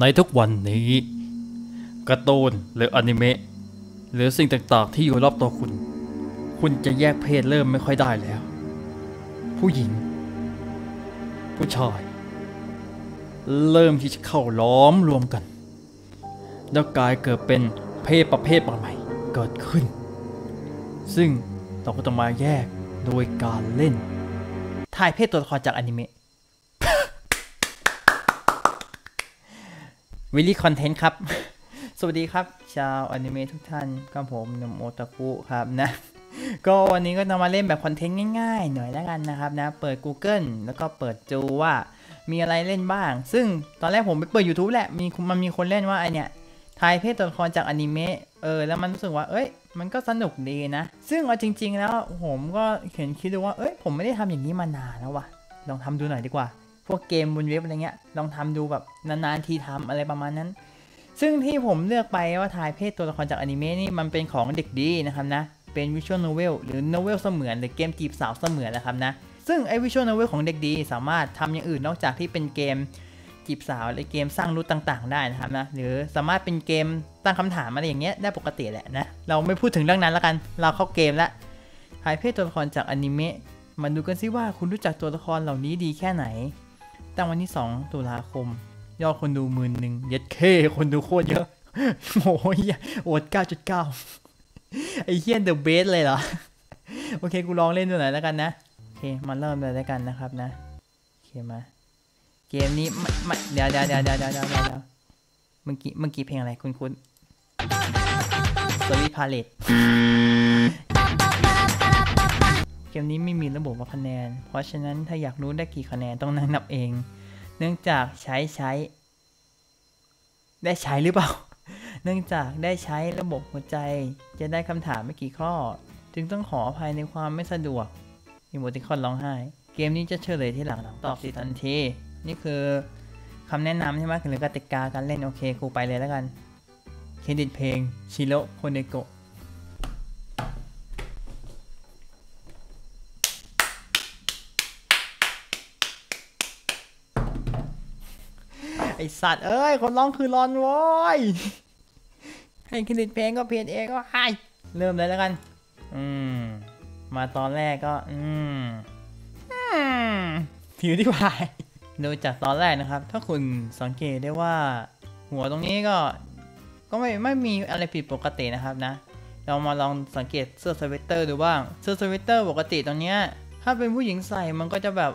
ในทุกวันนี้การ์ตูนหรืออนิเมะหรือสิ่งต่างๆที่อยู่รอบตัวคุณคุณจะแยกเพศเริ่มไม่ค่อยได้แล้วผู้หญิงผู้ชายเริ่มที่จะเข้าล้อมรวมกันแล้วกลายเกิดเป็นเพศประเภทใหม่เกิดขึ้นซึ่งเราก็ต้องมาแยกโดยการเล่นทายเพศตัวละครจากอนิเมะวิลลี่คอนเทนต์ครับสวัสดีครับชาวอนิเมะทุกท่านกับผมหนุ่มโอตาคุครับนะก็วันนี้ก็นำมาเล่นแบบคอนเทนต์ง่ายๆหน่อยแล้วกันนะครับนะเปิด Google แล้วก็เปิดดูว่ามีอะไรเล่นบ้างซึ่งตอนแรกผมไปเปิด YouTube แหละมันมีคนเล่นว่าไอเนี่ยทายเพศตัวละครจากอนิเมะแล้วมันรู้สึกว่าเอ้ยมันก็สนุกดีนะซึ่งเอาจริงๆแล้วผมก็เห็นคิดดูว่าเอ้ยผมไม่ได้ทำอย่างนี้มานานแล้ววะลองทำดูหน่อยดีกว่าพวกเกมบนเว็บอะไรเงี้ยลองทำดูแบบนานๆทีทำอะไรประมาณนั้นซึ่งที่ผมเลือกไปว่าทายเพศตัวละครจากอนิเมะนี่มันเป็นของเด็กดีนะครับนะเป็นวิชวลโนเวลหรือโนเวลเสมือนหรือเกมจีบสาวเสมือนนะครับนะซึ่งไอวิชวลโนเวลของเด็กดีสามารถทำอย่างอื่นนอกจากที่เป็นเกมจีบสาวหรือเกมสร้างรูปต่างๆได้นะครับนะหรือสามารถเป็นเกมตั้งคำถามอะไรอย่างเงี้ยได้ปกติแหละนะเราไม่พูดถึงเรื่องนั้นแล้วกันเราเข้าเกมละทายเพศตัวละครจากอนิเมะมาดูกันซิว่าคุณรู้จักตัวละครเหล่านี้ดีแค่ไหนตั้งวันที่2 ตุลาคมยอดคนดู10,000เย็ดเคคนดูโคตรเยอะโอ้ยโอด 9.9 ไอเฮียนเดอะเบสเลยเหรอโอเคกูลองเล่นดูหน่อยแล้วกันนะโอเคมาเริ่มเลยแล้วกันนะครับนะโอเคมาเกมนี้ไม่เดี๋ยวเมื่อกี้เพลงอะไรคุณSorry Palette เกมนี้ไม่มีระบบว่าคะแนนเพราะฉะนั้นถ้าอยากรู้ได้กี่คะแนนต้องนั่งนับเองเนื่องจากใช้ได้ใช้หรือเปล่าเนื่องจากได้ใช้ระบบหัวใจจะได้คำถามไม่กี่ข้อจึงต้องขออภัยในความไม่สะดวกมีโมติคอนร้องไห้เกมนี้จะเฉลยที่หลังตอบทันทีนี่คือคำแนะนำใช่ไหมหรือกติกาการเล่นโอเคกูไปเลยแล้วกันเครดิตเพลงชิโร่โคเนโกะไอสัตว์เอ้ยคนร้องคือร้อนโว้ยให้เครดิตเพลงก็เพียนเองก็ไอเริ่มเลยแล้วกันมาตอนแรกก็ผิวที่ผ่ายดูจากตอนแรกนะครับถ้าคุณสังเกตได้ว่าหัวตรงนี้ก็ไม่มีอะไรผิดปกตินะครับนะเรามาลองสังเกตเสื้อสเวตเตอร์ดูบ้างเสื้อสเวตเตอร์ปกติตรงนี้ถ้าเป็นผู้หญิงใส่มันก็จะแบบ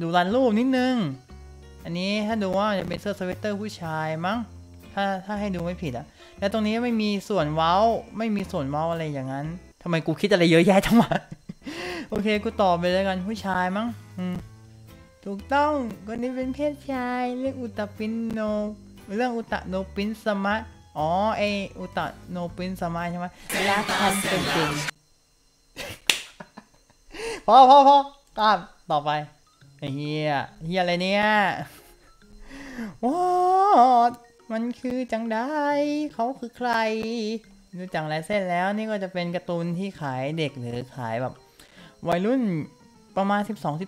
ดูรันรูปนิดนึงอันนี้ถ้าดูว่าจะเป็นเสื้อสเวตเตอร์ผู้ชายมั้งถ้าให้ดูไม่ผิดอะแล้วตรงนี้ไม่มีส่วนเว้าอะไรอย่างนั้นทำไมกูคิดอะไรเยอะแยะทั้งหมดโอเคกูตอบไปเลยกันผู้ชายมั้งถูกต้องคนนี้เป็นเพศชายเรื่องอุตปินโนเรื่องอุตโนปินสมะอ๋อไออุตโนปินสมะใช่ไหมรักกันเป็นจริงพอครับต่อไปไอเฮียอะไรเนี่ยว้าวมันคือจังได้เขาคือใครดูจังลายเส้นแล้วนี่ก็จะเป็นการ์ตูนที่ขายเด็กหรือขายแบบวัยรุ่นประมาณ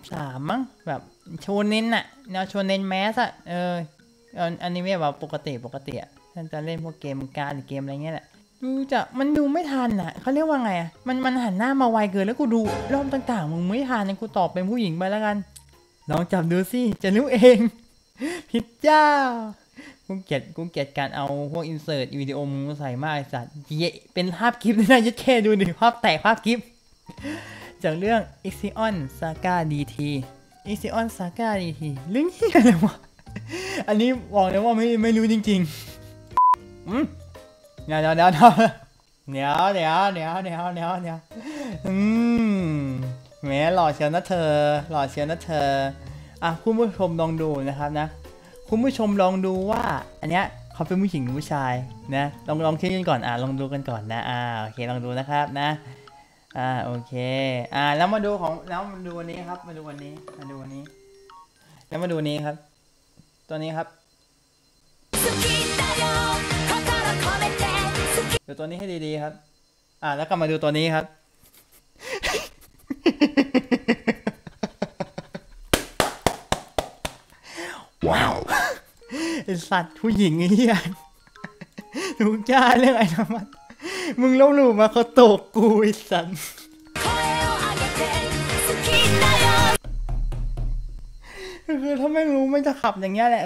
12-13มั้งแบบโชเน้นอะแนวโชเน้นแมสอะอันนี้ไม่แบบปกติอะท่านจะเล่นพวกเกมการ์ดหรือเกมอะไรเงี้ยแหละดูจะมันดูไม่ทันอะเขาเรียกว่าไงอะมันหันหน้ามาไวเกินแล้วกูดูรอบต่างๆมึงไม่ทันกูตอบเป็นผู้หญิงไปแล้วกันลองจับดูสิจะรู้เองผิดเจ้ากูเกลียดการเอาพวกอินเสิร์ตวิดีโอมึงใส่มากไอ้สัตว์เป็นภาพคลิปน่าจะแค่ดูหนึ่งภาพแตกภาพคลิปจากเรื่อง Ixion Saga DT Ixion Saga DT เรื่องนี้อะไรวะอันนี้บอกเลยว่าไม่รู้จริงๆเดี๋ยวแหมหล่อเชียวนะเธออ่ะคุณผู้ชมลองดูนะครับนะคุณผู้ชมลองดูว่าอันเนี้ยเขาเป็นผู้หญิงหรือผู้ชายนะลองคิดกันก่อนลองดูกันก่อนนะโอเคลองดูนะครับนะโอเคแล้วมาดูของแล้วมาดูวันนี้ครับตัวนี้ครับดูตัวนี้ให้ดีๆครับแล้วก็มาดูตัวนี้ครับ ว้าว ไอสัตว์ผู้หญิงไอ้เหี้ยลูกจ้าเรื่องไอ้ธรรมะมึงลบหลู่มาเขาตกกูไอ้สัตว์คือถ้าไม่รู้ไม่จะขับอย่างเงี้ยแหละ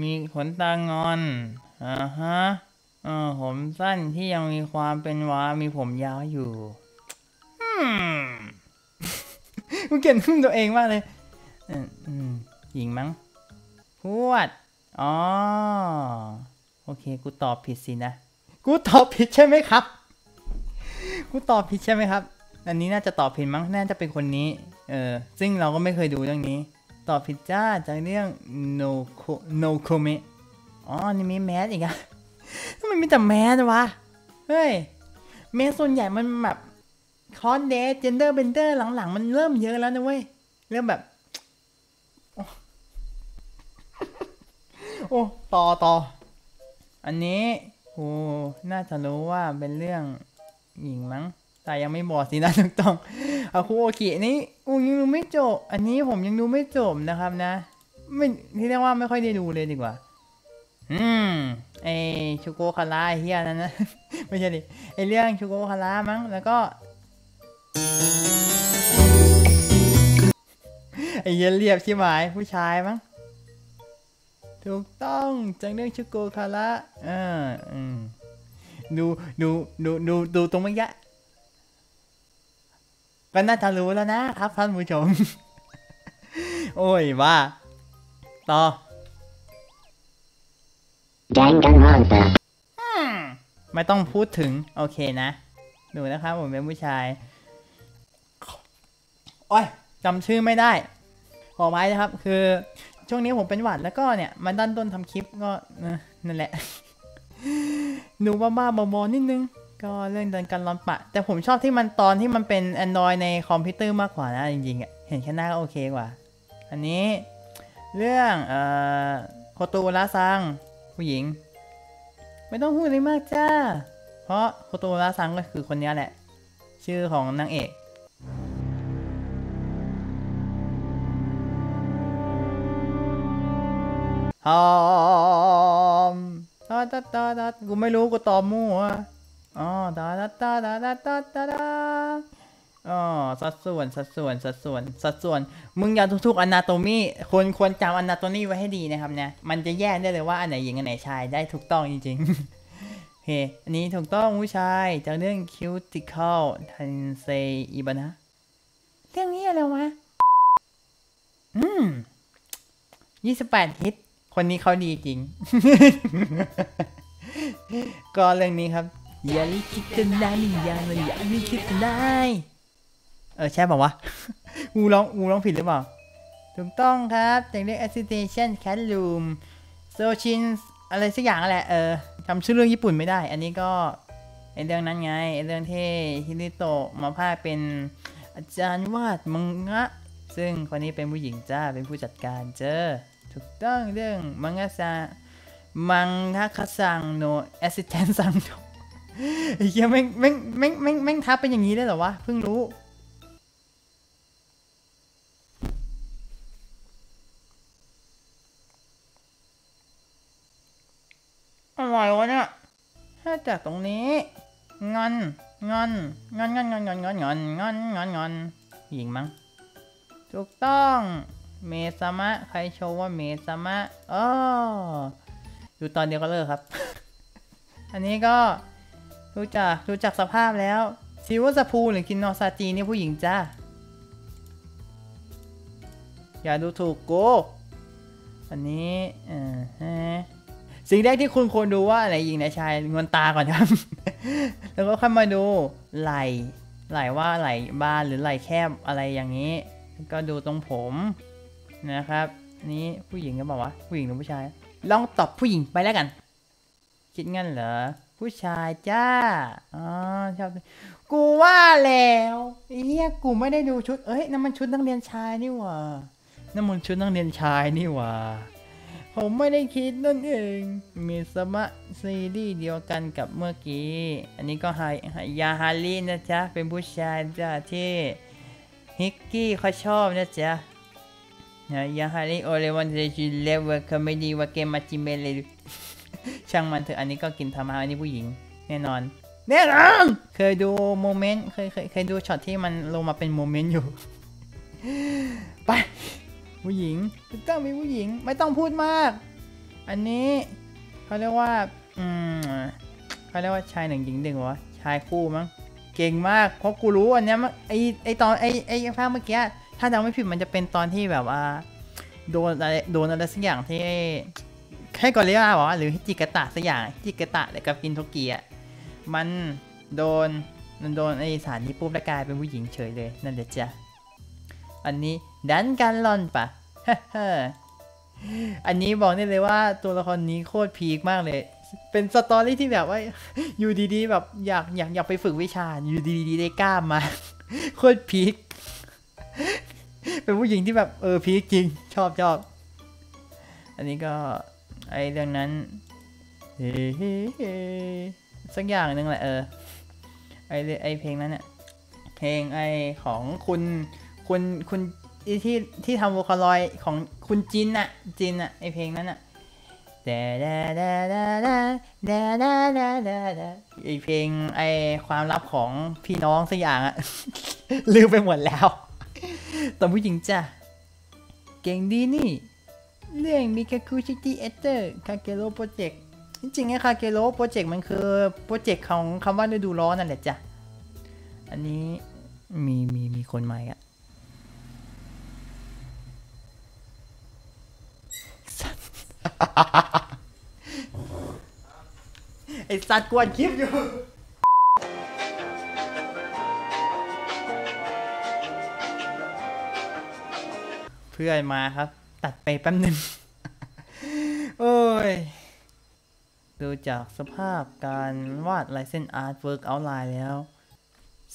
มีขนตางอนผมสั้นที่ยังมีความเป็นวามีผมยาวอยู่กูเก่งขึ้นตัวเองมากเลยหญิงมั้งพูดอ๋อโอเคกูตอบผิดสินะกูตอบผิดใช่ไหมครับกูตอบผิดใช่ไหมครับอันนี้น่าจะตอบผิดมั้งน่าจะเป็นคนนี้ซึ่งเราก็ไม่เคยดูเรื่องนี้ตอบผิดจ้าจากเรื่อง no comment อ๋อนี่มีแมสอีกอะทำไมมีแต่แมสวะเฮ้ยแมสส่วนใหญ่มันแบบคอสเดย์เจนเดอร์เบนเดอร์หลังๆมันเริ่มเยอะแล้วนะเว้ยเริ่มแบบโอ้ต่ออันนี้โหน่าจะรู้ว่าเป็นเรื่องหญิงมั้งแต่ยังไม่บอกสินะถูกต้องเอาคุโอกินี่ยังดูไม่จบอันนี้ผมยังดูไม่จบนะครับนะไม่ที่เรียกว่าไม่ค่อยได้ดูเลยดีกว่าไอชูโกคาร่าเฮียนั่นนะไม่ใช่ดิไอเรื่องชูโกคาร่ามั้งแล้วก็ไอเย็นเรียบใช่ไหมผู้ชายมั้งถูกต้องจังเรื่องชูโกคาร่าดูตรงเมื่อกี้ก็น่าจะรู้แล้วนะครับท่านผู้ชมโอ้ยว่าต่อไม่ต้องพูดถึงโอเคนะดูนะครับผมเป็นผู้ชายโอ้ยจำชื่อไม่ได้ขอไว้นะครับคือช่วงนี้ผมเป็นหวัดแล้วก็เนี่ยมาดันต้นทำคลิปก็นั่นแหละดูบ้าๆบอๆนิดนึงก็เรื่องเดินกันร้อนปะแต่ผมชอบที่มันตอนที่มันเป็น Android ในคอมพิวเตอร์มากกว่านะจริงๆอ่ะเห็นแค่หน้าก็โอเคกว่าอันนี้เรื่องโคโตระซังผู้หญิงไม่ต้องพูดอะไรมากจ้าเพราะโคโตระซังก็คือคนนี้แหละชื่อของนางเอกหอมตอดกูไม่รู้กูตอบมั่วอ๋อสัดส่วนมึงอย่าทุกๆอนาโตมี่ควรจำอนาโตมี่ไว้ให้ดีนะครับเนี่ยมันจะแยกได้เลยว่าอันไหนหญิงอันไหนชายได้ถูกต้องจริงๆเฮ้อันนี้ถูกต้องผู้ชายจากเรื่อง Cuticle Tensei Ibana เรื่องนี้อะไรวะ28ฮิตคนนี้เขาดีจริงก็เรื่องนี้ครับอย่าลิขิตกันได้อย่าลิขิตกันได้ใช่ป่าววะอูร้องผิดหรือเปล่าถูกต้องครับจากเรื่อง Assassination Classroom โซชินอะไรสักอย่างแหละจำชื่อเรื่องญี่ปุ่นไม่ได้อันนี้ก็ไอเรื่องนั้นไงไอเรื่องที่ฮิริโตะมาพากย์เป็นอาจารย์วาดมังงะซึ่งคนนี้เป็นผู้หญิงจ้าเป็นผู้จัดการเจอถูกต้องเรื่องมังงะซังโนแอสซิสแตนซังโตไอ้เหี้ยแม่งทับเป็นอย่างนี้ได้เหรอวะเพิ่งรู้อะไรวะเนี่ยถ้าจากตรงนี้งอนหญิงมั้งถูกต้องเมซามะใครโชว์ว่าเมซามะอ๋ออยู่ตอนเดียวก็เลิกครับอันนี้ก็รู้จักสภาพแล้วซิวซาพูหรือกินนอซาจีนี่ผู้หญิงจ้าอย่าดูถูกโกอันนี้สิ่งแรกที่คุณควรดูว่าไหนหญิงไหนชายงอนตาก่อนครับแล้วก็ค่อยมาดูไหลว่าไหลบานหรือไหลแคบอะไรอย่างนี้ก็ดูตรงผมนะครับนี้ผู้หญิงก็บอกว่าผู้หญิงหรือผู้ชายลองตอบผู้หญิงไปแล้วกันคิดงั้นเหรอผู้ชายจ้าอ๋อชอบกูว่าแล้วไอ้เหี้ยกูไม่ได้ดูชุดนั่นมันชุดนักเรียนชายนี่หว่านั่นมันชุดนักเรียนชายนี่หว่าผมไม่ได้คิดนั่นเองมีสมะซีรีส์เดียวกันกับเมื่อกี้อันนี้ก็ฮายาฮารีนะจ๊ะเป็นผู้ชายจ้าที่ ฮิกกี้เขาชอบนะจ๊ะยังฮาริโอเลวันเรจิเลเวอร์คอมเมดี้วาเกมาจิเมเลช่างมันเถอะอันนี้ก็กินทำมาอันนี้ผู้หญิงแน่นอนแน่นอนเคยดูโมเมนต์เคยดูช็อตที่มันลงมาเป็นโมเมนต์อยู่ไปผู้หญิงต้องมีผู้หญิงไม่ต้องพูดมากอันนี้เขาเรียกว่าเขาเรียกว่าชายหนึ่งหญิงหนึ่งวะชายคู่มั้งเก่งมากเพราะกูรู้อันนี้มั้งไอตอนไอภาคเมื่อกี้ถ้าจำไม่ผิดมันจะเป็นตอนที่แบบว่าโดนอะไรสักอย่างที่แค่กอริลลาหรือจิกะตะสักอย่างจิกะตะแต่กับกินโทเกียะมันโดนไอสารนี้ปุ๊บแล้วกลายเป็นผู้หญิงเฉยเลยนั่นแหละจ้ะอันนี้ดันกันล่อนปะ อันนี้บอกได้เลยว่าตัวละครนี้โคตรพีคมากเลยเป็นสตอรี่ที่แบบว่าอยู่ดีๆแบบอยากไปฝึกวิชาอยู่ดีๆได้กล้ามมาโคตรพีคเป็นผู้หญิงที่แบบพีคจริงชอบอันนี้ก็ไอเรื่องนั้นสักอย่างนึงแหละไอเพลงนั้นเนี่ยเพลงไอของคุณที่ทำโวคาลอยด์ของคุณจินอะไอเพลงนั้นอะไอเพลงไอความลับของพี่น้องสักอย่างอะลืมไปหมดแล้วตอนผู้หญิงจ้ะเก่งดีนี่เรื่องมิคาคุชิติเอเตอร์คาเกโรโปรเจกต์จริงๆไอ้คาเกโรโปรเจกต์มันคือโปรเจกต์ของคำว่าฤดูร้อนนั่นแหละจ้ะอันนี้มีคนใหม่อะไอสัตว์กวนคลิปอยู่เพื่อนมาครับตัดไปแป๊บนึงโอ้ยดูจากสภาพการวาดลายเส้นอาร์ตเวิร์กเอาท์ไลน์แล้ว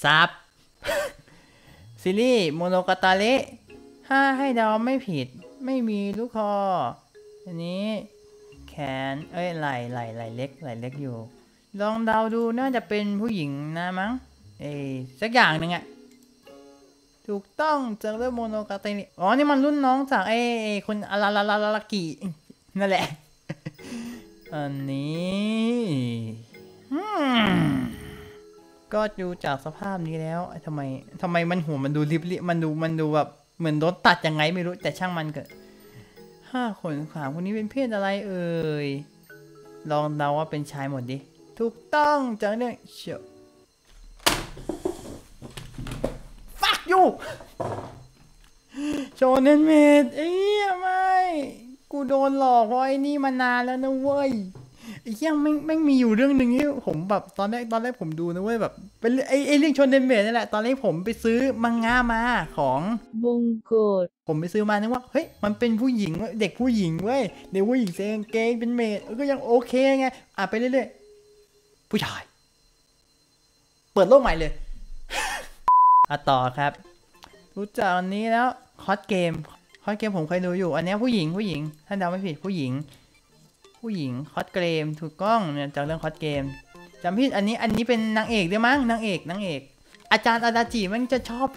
ซับซีรีส์โมโนกาตาเรถ้าให้เดาไม่ผิดไม่มีลูกคออันนี้แขนไหล่เล็กอยู่ลองเดาดูน่าจะเป็นผู้หญิงนะมั้งสักอย่างหนึ่งอะถูกต้องจากเรื่องโมโนกาตาเรอ๋อนี่มันรุ่นน้องจากไอ้คนอารารากินั่นแหละอันนี้ก็ดูจากสภาพนี้แล้วทำไมมันหัวมันดูริบๆมันดูแบบเหมือนโดนตัดยังไงไม่รู้แต่ช่างมันเกิดห้าคนขวางคนนี้เป็นเพศอะไรเอ่ยลองเดาว่าเป็นชายหมดดิถูกต้องจากเรื่องเชียว Fuck you โชเน้นเมดเอ้ยไม่กูโดนหลอกเพราะไอ้นี่มานานแล้วนะเว้ยไอ้เหี้ยแม่งมีอยู่เรื่องหนึ่งที่ผมแบบตอนแรกผมดูนะเว้ยแบบเป็นไอ้เรื่องชนเดนเมดนั่นแหละตอนแรกผมไปซื้อมังงะมาของบงโกดผมไปซื้อมานึกว่าเฮ้ยมันเป็นผู้หญิงเด็กผู้หญิงเว้ยเด็กผู้หญิงเซ็งเกงเป็นเมดก็ยังโอเคไงอ่ะไปเรื่อยๆผู้ชายเปิดโลกใหม่เลยอ่ะต่อครับรู้จักอันนี้แล้วคอสเกมผมเคยดูอยู่อันนี้ผู้หญิงถ้าเดาไม่ผิดผู้หญิงคอสเกมถูกต้องเนี่ยจากเรื่องคอสเกมจำผิดอันนี้เป็นนางเอกด้วยมั้งนางเอกอาจารย์อาดาจิมันจะชอบ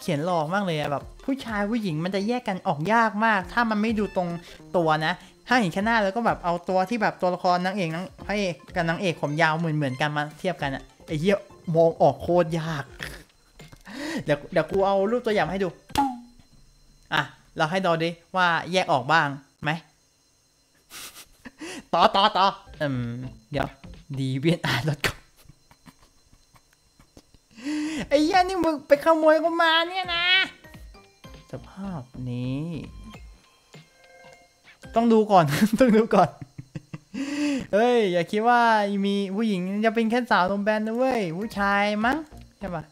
เขียนหลอกมากเลยแบบผู้ชายผู้หญิงมันจะแยกกันออกยากมากถ้ามันไม่ดูตรงตัวนะถ้าเห็นแค่หน้าแล้วก็แบบเอาตัวที่แบบตัวละครนางเอกนางพระเอกกับนางเอกผมยาวเหมือนกันมาเทียบกันอะไอ้เหี้ยมองออกโคตรยากเดี๋ยวกูเอารูปตัวอย่างให้ดูอ่ะเราให้ดอดิว่าแยกออกบ้างไหมต่อเดี๋ยวดีเวียนอาร์ตก่อนไอ้ย่านี่มึงไปขโมยกูมาเนี่ยนะสภาพนี้ต้องดูก่อนเฮ้ยอย่าคิดว่ามีผู้หญิงจะเป็นแค่สาวนมแบนนะเว้ยผู้ชายมั้งใช่ปะ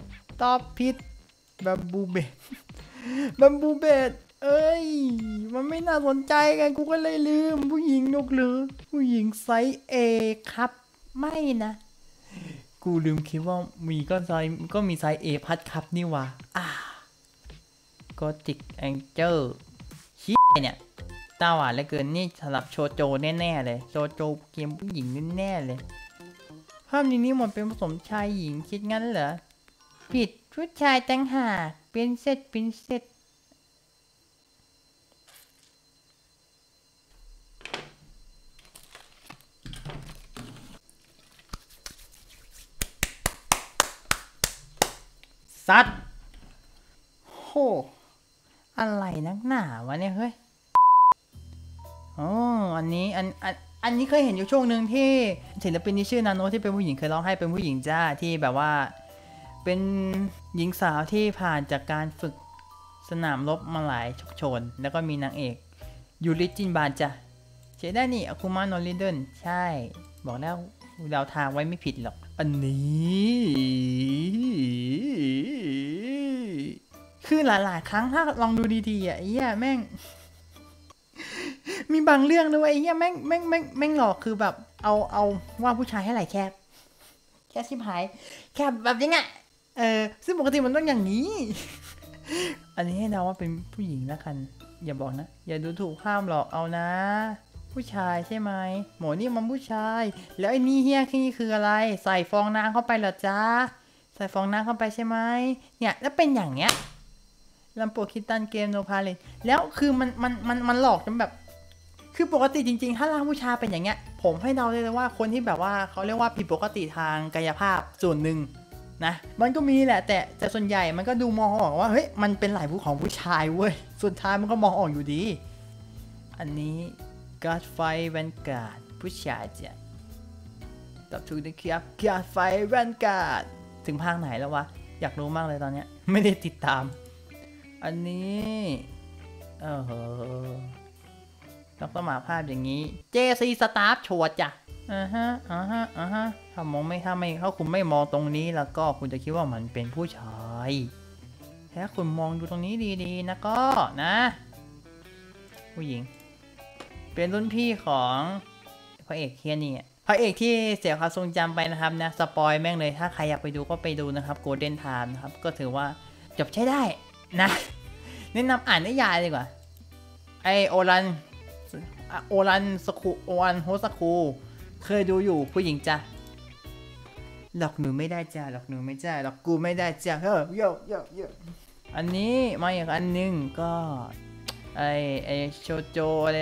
ตอบผิดบัมบูเบดเอ้ยมันไม่น่าสนใจกันกูก็เลยลืมผู้หญิงนกหรือผู้หญิงไซส์ A ครับไม่นะกูลืมคิดว่ามีก็มีไซส์ A พัดครับนี่วะก็จิกแองเจอร์ชี้เนี่ยตาหวานเหลือเกินนี่สำหรับโชโจแน่ๆเลยโชโจเกมผู้หญิงแน่ๆเลยภาพนี้หมดเป็นผสมชายหญิงคิดงั้นเหรอผิดผู้ชายตั้งหาก ปริ้นเสร็จซัดโหอะไรนักหนาวะเนี่ยเฮ้ยอ๋ออันนี้เคยเห็นอยู่ช่วงหนึ่งที่ศิลปินที่ชื่อนาโนที่เป็นผู้หญิงเคยร้องให้เป็นผู้หญิงจ้าที่แบบว่าเป็นหญิงสาวที่ผ่านจากการฝึกสนามรบมาหลายชกชนแล้วก็มีนางเอกยูริจินบานจ้ะเชได้นี่อาคุมะโนริเดินใช่บอกแล้วเราทางไว้ไม่ผิดหรอกอันนี้คือหลายครั้งถ้าลองดูดีๆอ่ะไอ้เหี้ยแม่งมีบางเรื่องด้วยไอ้เหี้ยแม่งหลอกคือแบบเอาว่าผู้ชายให้ไหลแคบชิบหายแคบแบบยังไงซึ่งปกติมันต้องอย่างนี้ อันนี้ให้เดาว่าเป็นผู้หญิงละกันอย่าบอกนะอย่าดูถูกห้ามหลอกเอานะผู้ชายใช่ไหมหมอนี่มันผู้ชายแล้วไอ้นี่เฮี้ยที่นี่คืออะไรใส่ฟองน้ำเข้าไปเหรอจ้าใส่ฟองน้ำเข้าไปใช่ไหมเนี่ยแล้วเป็นอย่างเงี้ยลัมโปคิตันเกมโนพาเลตแล้วคือมันหลอกจนแบบคือปกติจริงๆถ้าร่างผู้ชายเป็นอย่างเงี้ยผมให้เดาเลยว่าคนที่แบบว่าเขาเรียกว่าผิดปกติทางกายภาพส่วนหนึ่งนะมันก็มีแหละแต่ส่วนใหญ่มันก็ดูมองออกว่าเฮ้ยมันเป็นไหล่ผู้ของผู้ชายเว้ยส่วนท้ายมันก็มองออกอยู่ดีอันนี้การ์ดไฟแวนการ์ดผู้ชายจ้ะตอบถูกนะครับการ์ดไฟแวนการ์ดถึงภาคไหนแล้ววะอยากรู้มากเลยตอนเนี้ยไม่ได้ติดตามอันนี้โอ้โหต้องสมาภาพอย่างนี้ JC Staff ชวดจ้ะอ่าฮะถ้าไม่เขาคุณไม่มองตรงนี้แล้วก็คุณจะคิดว่ามันเป็นผู้ชายถ้าคุณมองดูตรงนี้ดีๆนะก็นะผู้หญิงเป็นรุ่นพี่ของพระเอกเฮียนี่พระเอกที่เสียความทรงจำไปนะครับนะสปอยแม่งเลยถ้าใครอยากไปดูก็ไปดูนะครับ Golden Time นะครับก็ถือว่าจบใช้ได้นะแนะนำอ่านนิยายดีกว่าไอโอรันโฮสคูเคยดูอยู่ผู้หญิงจ้ะหลอกหนูไม่ได้จ้ะหลอกหนูไม่ได้หลอกกูไม่ได้จ้ะเฮ้ยโยอันนี้มาอีกอันนึงก็ไอโชโจอะไร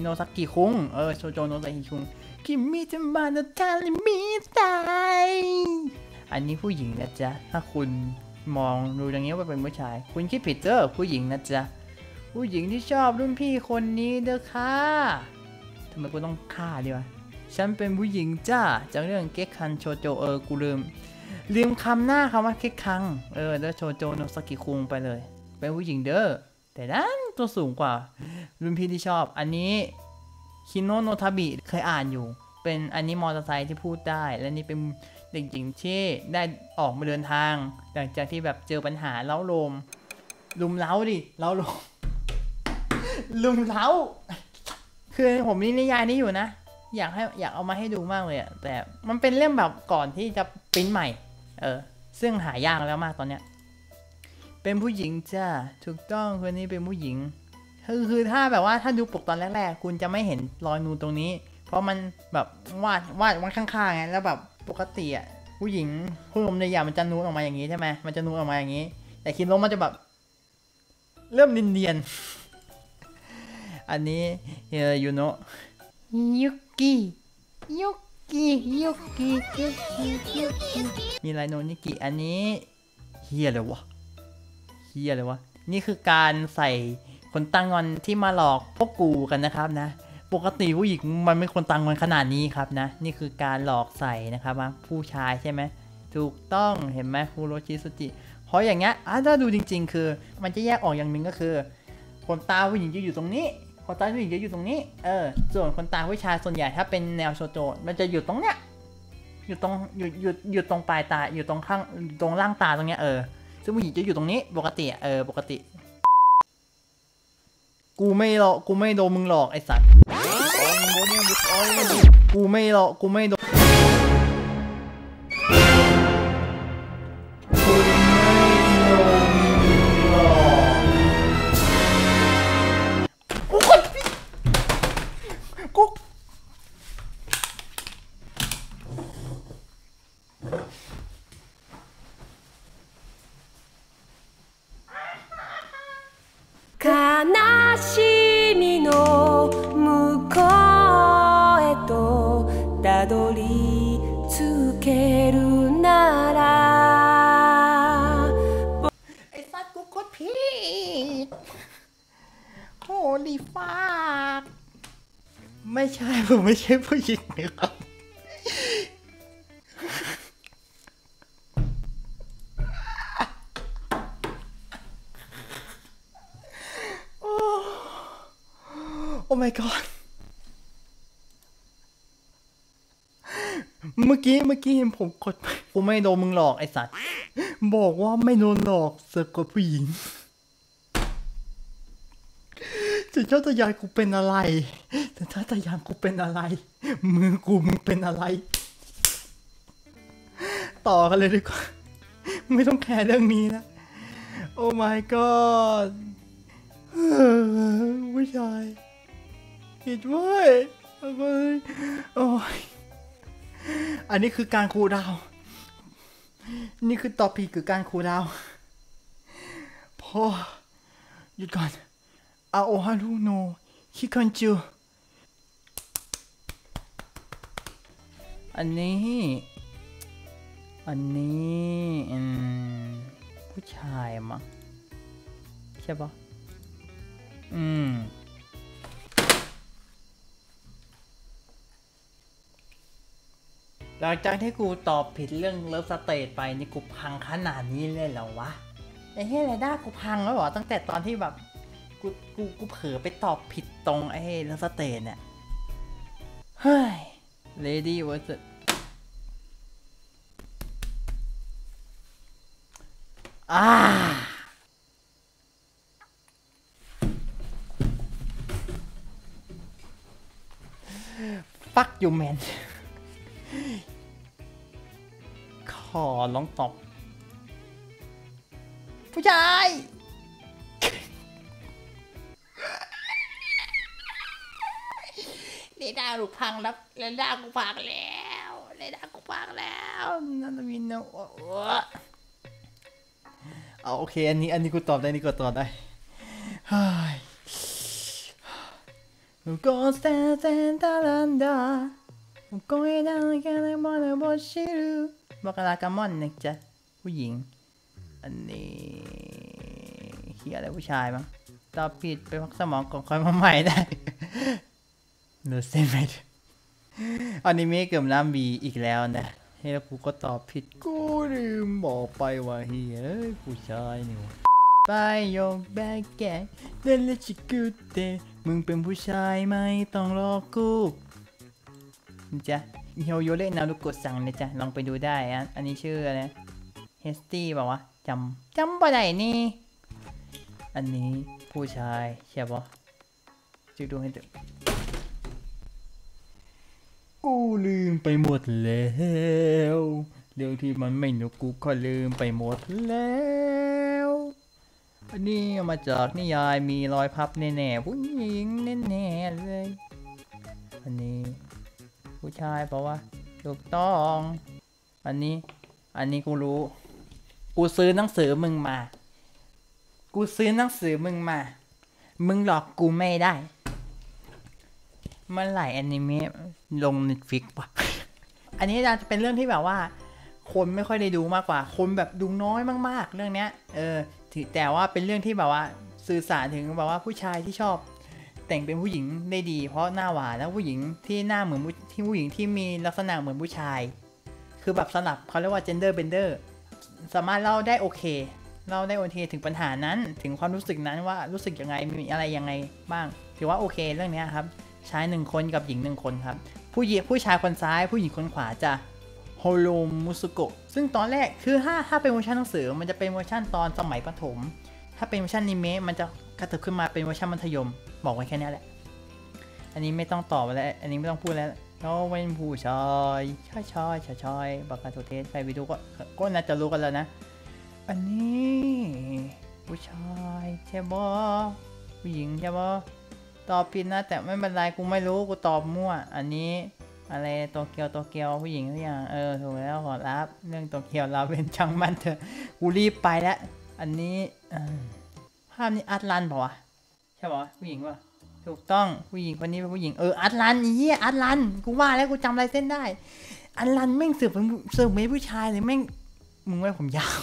โนซากิคุงโชโจโนซากิคุงคิมิจะมาโนทาริมิตายอันนี้ผู้หญิงนะจ๊ะถ้าคุณมองดูอย่างนี้ว่าเป็นผู้ชายคุณคิดผิดเด้อผู้หญิงนะจ๊ะผู้หญิงที่ชอบรุ่นพี่คนนี้เด้อค่ะทำไมกูต้องฆ่าดีวะฉันเป็นผู้หญิงจ้าจากเรื่องเก็กคันโชโจกูลืมคำหน้าคำว่าเก็กคังแล้วโชโจโนซากิคุงไปเลยเป็นผู้หญิงเด้อแต่นั้นตัวสูงกว่ารุ่นพี่ที่ชอบอันนี้คิโนโนทาบิเคยอ่านอยู่เป็นอันนี้มอเตอร์ไซค์ที่พูดได้และนี่เป็นเด็กหญิงที่ได้ออกมาเดินทางหลังจากที่แบบเจอปัญหาเล้าโลมลุมเล้าคือผมนี่นิยายนี้อยู่นะอยากเอามาให้ดูมากเลยอะแต่มันเป็นเรื่องแบบก่อนที่จะปริ้นใหม่ซึ่งหายากแล้วมากตอนเนี้ยเป็นผู้หญิงจ้าถูกต้องคนนี้เป็นผู้หญิงคือถ้าแบบว่าถ้าดูปกตอนแรกๆคุณจะไม่เห็นรอยนูนตรงนี้เพราะมันแบบวาดข้างๆไงแล้วแบบปกติอ่ะผู้หญิงผู้ลมในยามันจะนูนออกมาอย่างนี้ใช่ไหมมันจะนูนออกมาอย่างนี้แต่คิดลมมันจะแบบเริ่มเนียนอันนี้ยูโนะยุกิมีลายโนนิกิอันนี้เฮียเลยวะนี่คือการใส่คนตางอนที่มาหลอกพวกกูกันนะครับนะปกติผู้หญิงมันไม่คนตางอนขนาดนี้ครับนะนี่คือการหลอกใส่นะครับผู้ชายใช่ไหมถูกต้องเห็นไหมคุโรชิสุจิเพราะอย่างเงี้ยถ้าดูจริงๆคือมันจะแยกออกอย่างหนึ่งก็คือคนตาผู้หญิงจะอยู่ตรงนี้คนตาผู้หญิงจะอยู่ตรงนี้ส่วนคนตาผู้ชายส่วนใหญ่ถ้าเป็นแนวโชโจมันจะอยู่ตรงเนี้ยอยู่ตรงปลายตาอยู่ตรงข้างตรงล่างตาตรงเนี้ยซึ่งผู้หญิงจะอยู่ตรงนี้ปกติกูไม่โดนมึงหลอกไอ้สัตว์กูไม่โดน ไม่ใช่ผมไม่ใช่ผู้หญิงนะครับโอ้โอ้ my god เมื่อกี้เห็นผมกดกูไม่โดนมึงหลอกไอ้สัตว์บอกว่าไม่โดนหลอกเสือกกดผู้หญิงแต่เจ้าตายายกูเป็นอะไรแต่เจ้าตายายกูเป็นอะไรมึงเป็นอะไรต่อกันเลยดีกว่าไม่ต้องแคร์เรื่องนี้นะโอ้ my god ผู้ชายผิดเว้ยโอ้ยอันนี้คือการคูลดาวน์นี่คือต่อปีคือการคูลดาวน์พอหยุดก่อนอาโอฮารุโนะฮิคันจูอันนี้ผู้ชายมั้งใช่ปะหลังจากที่กูตอบผิดเรื่องเลิฟสเตทไปนี่กูพังขนาดนี้เลยเหรอวะไอ้เฮ้ยไรด้ากูพังแล้วเหรอตั้งแต่ตอนที่แบบกูเผลอไปตอบผิดตรงไอ้เรื่องสเตนเนี่ยเฮ้ย Lady vs Fuck you man ขอลองตอบผู้ชายเรด้ากูพังแล้วเรด้ากูพังแล้วเรด้ากูพังแล้วนั่นมีเนาะเอาโอเคอันนี้กูตอบได้นี่กูตอบได้เฮ้ยกูก็เซนตาลันดากูก็ยังได้ในมอนบอชิรุบอกกันละกันมอนนะจ๊ะผู้หญิงอันนี้เฮียอะไรผู้ชายมั้งตอบผิดไปพักสมองก่อนค่อยมาใหม่ได้โนเซนเมดอนิเมะเกือบล้ำบีอีกแล้วนะให้แล้วกูก็ตอบผิดกูลืมบอกไปว่าเฮียผู้ชายนี่วะไปยกแบกแกเล่นเล่นชิคุเตะมึงเป็นผู้ชายไหมต้องรอกูนี่จ้ะเฮียโยเล่นนารุโกะสั่งเลยจ้ะลองไปดูได้อะอันนี้ชื่ออะไรเฮสตี้บอกว่าจำบ่ได้นี่อันนี้ผู้ชายใช่ปะจะดูให้ดูกูลืมไปหมดแล้วเรื่องที่มันไม่หนุกกูก็ลืมไปหมดแล้วอันนี้มาจากนิยายมีรอยพับแน่ๆผู้หญิงแน่ๆเลยอันนี้ผู้ชายเพราะว่าถูกต้องอันนี้กูรู้กูซื้อหนังสือมึงมามึงหลอกกูไม่ได้เมื่อไหร่อนิเมะลง Netflix ป่ะอันนี้จะเป็นเรื่องที่แบบว่าคนไม่ค่อยได้ดูมากกว่าคนแบบดูน้อยมากๆเรื่องเนี้ยแต่ว่าเป็นเรื่องที่แบบว่าสื่อสารถึงแบบว่าผู้ชายที่ชอบแต่งเป็นผู้หญิงได้ดีเพราะหน้าหวานแล้วผู้หญิงที่หน้าเหมือนที่ผู้หญิงที่มีลักษณะเหมือนผู้ชายคือแบบสลับเขาเรียกว่า gender bender สามารถเล่าได้โอเคถึงปัญหานั้นถึงความรู้สึกนั้นว่ารู้สึกยังไงมีอะไรยังไงบ้างถือว่าโอเคเรื่องเนี้ยครับชายหนึ่งคนกับหญิงหนึ่งคนครับผู้ชายคนซ้ายผู้หญิงคนขวาจะโฮโรมุสุโกะซึ่งตอนแรกคือถ้าเป็นเวอร์ชันหนังสือมันจะเป็นเวอร์ชันตอนสมัยประถมถ้าเป็นเวอร์ชันนิเมะมันจะกระเถิบขึ้นมาเป็นเวอร์ชันมัธยมบอกไว้แค่นี้แหละอันนี้ไม่ต้องตอบแล้วอันนี้ไม่ต้องพูดแล้วเขาเป็นผู้ชายชอยบักกาโทเทสใครไปดูก็น่าจะรู้กันแล้วนะอันนี้ผู้ชายใช่บ่ผู้หญิงใช่บ่ตอบผิดนะแต่ไม่เป็นไรกูไม่รู้กูตอบมั่วอันนี้อะไรโตเกียวผู้หญิงหรือยังถูกแล้วขอรับเรื่องโตเกียวเราเป็นช่างมันเถอะกูรีบไปแล้วอันนี้ภาพนี้อัตลันป่าว ใช่ปะผู้หญิงปะถูกต้องผู้หญิงคนนี้เป็นผู้หญิงอัตลันเหี้ยอัตลันกูว่าแล้วกูจำลายเส้นได้อัตลันแม่งสืบไม่ผู้ชายเลยแม่งมึงไว้ผมยาว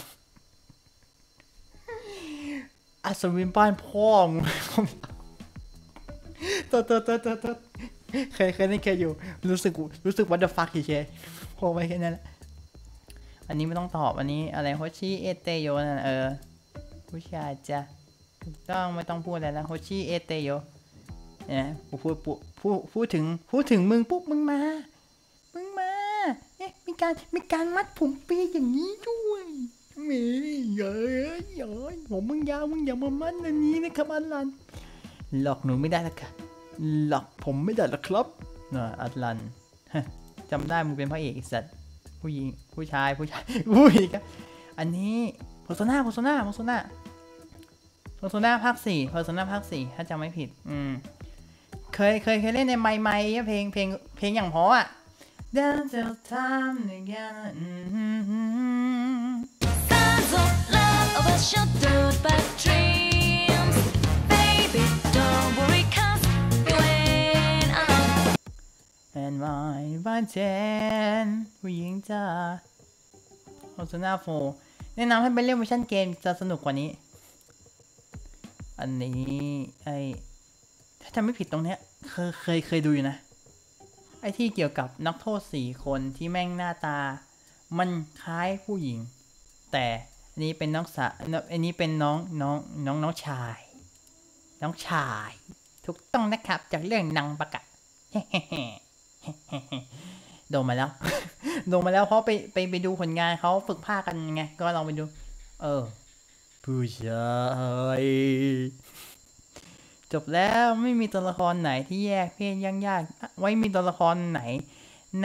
อัศวินบ้านพ่อมึงผมตัวเคยนี่เคยอยู่รู้สึกว่าเดอะฟัคเฉยๆพอไว้แค่นั้นอันนี้ไม่ต้องตอบอันนี้อะไรโฮชิเอเตโยนั่นผู้ชายจะถูกต้องไม่ต้องพูดอะไรนะโฮชิเอเตโยเนี่ยพูดถึงมึงปุ๊บมึงมาเนี่ยมีการมัดผมเปียอย่างนี้ด้วยมีเยอะผมมึงอย่ามามัดอันนี้นะครับอัตลันหลอกหนูไม่ได้ละค่ะหลอกผมไม่ได้ละครับนะอัตลันจำได้มึงเป็นพระเอกอีสัตว์ผู้หญิงผู้ชายอุ้ยครับอันนี้Persona ภาค 4 Persona ภาค 4ถ้าจำไม่ผิดเคยเล่นในไมค์เพลงอย่างพออ่ะ Dance till time again ผู้หญิงจ้า Persona 4แนะนำให้ไปเล่นเวอร์ชันเกมจะสนุกกว่านี้อันนี้ไอถ้าจำไม่ผิดตรงเนี้ยเคยดูอยู่นะไอที่เกี่ยวกับนักโทษ4คนที่แม่งหน้าตามันคล้ายผู้หญิงแต่อันนี้เป็นน้องสาวอันนี้เป็นน้องชายถูกต้องนะครับจากเรื่องนางปะกะโดนมาแล้วเพราะไปดูผลงานเขาฝึกภาคกันไงก็ลองไปดูผู้ชายจบแล้วไม่มีตัวละครไหนที่แยกเพศยากๆไว้มีตัวละครไหน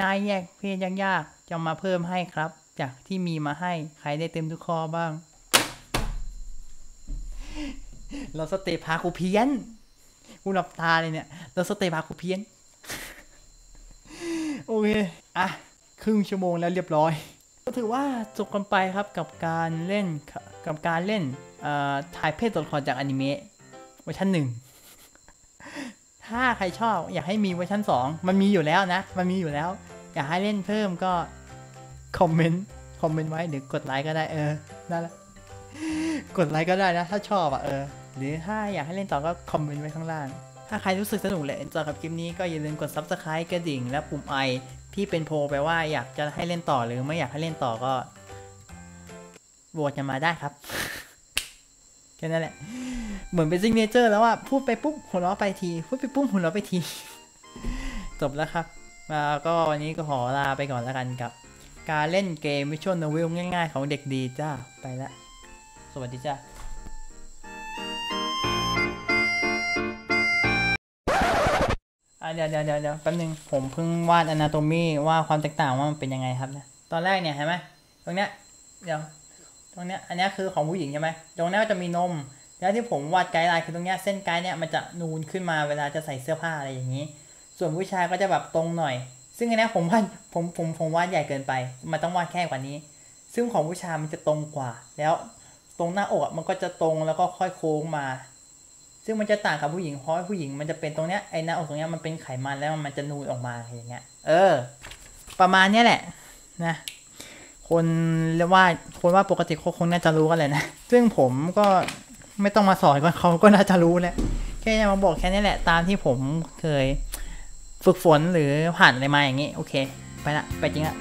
นายแยกเพศยากๆจะมาเพิ่มให้ครับจากที่มีมาให้ใครได้เต็มทุกข้อบ้างเราสเตปพากูเพี้ยนกูหลับตาเลยเนี่ยเราสเตปพากูเพี้ยนโอเคอ่ะครึ่งชั่วโมงแล้วเรียบร้อยก็ถือว่าจบกันไปครับกับการเล่นถ่ายเพศตัวละครจากอนิเมะเวอร์ชัน1ถ้าใครชอบอยากให้มีเวอร์ชัน2มันมีอยู่แล้วอยากให้เล่นเพิ่มก็คอมเมนต์ไว้หรือกดไลค์ก็ได้นั่นแหละกดไลค์ก็ได้นะถ้าชอบหรือถ้าอยากให้เล่นต่อก็คอมเมนต์ไว้ข้างล่างถ้าใครรู้สึกสนุกและเอ็นจอยกับคลิปนี้ก็อย่าลืมกด Subscribe กระดิ่งและปุ่ม i ที่เป็นโพลแปลว่าอยากจะให้เล่นต่อหรือไม่อยากให้เล่นต่อก็โหวตกันมาได้ครับแค่นั้นแหละเหมือนเป็นซิกเนเจอร์แล้วว่าพูดไปปุ๊บหัวเราะไปทีพูดไปปุ๊บหัวเราะไปทีจบแล้วครับก็วันนี้ก็ขอลาไปก่อนแล้วกันกับการเล่นเกมVisual Novelง่ายๆของเด็กดีจ้าไปละสวัสดีจ้าเดี๋ยวแป๊บนึงผมเพิ่งวาด anatomy ว่าความแตกต่างว่ามันเป็นยังไงครับนะตอนแรกเนี่ยเห็นไหมตรงเนี้ยเดี๋ยวตรงเนี้ยอันนี้คือของผู้หญิงใช่ไหมตรงนี้จะมีนมแล้วที่ผมวาดไกด์ไลน์คือตรงเนี้ยเส้นไกด์เนี้ยมันจะนูนขึ้นมาเวลาจะใส่เสื้อผ้าอะไรอย่างนี้ส่วนผู้ชายก็จะแบบตรงหน่อยซึ่งอันนี้ผมวาดใหญ่เกินไปมันต้องวาดแคบกว่านี้ซึ่งของผู้ชายมันจะตรงกว่าแล้วตรงหน้าอกมันก็จะตรงแล้วก็ค่อยโค้งมาซึ่งมันจะต่างกับผู้หญิงเพราะผู้หญิงมันจะเป็นตรงเนี้ยไอ้หน้าอกตรงเนี้ยมันเป็นไขมันแล้วมันจะนูนออกมาอย่างเงี้ยประมาณเนี้ยแหละนะคนว่าปกติคงน่าจะรู้กันเลยนะซึ่งผมก็ไม่ต้องมาสอนเขาก็น่าจะรู้แหละแค่มาบอกแค่นี้แหละตามที่ผมเคยฝึกฝนหรือผ่านอะไรมาอย่างงี้โอเคไปละไปจริงละ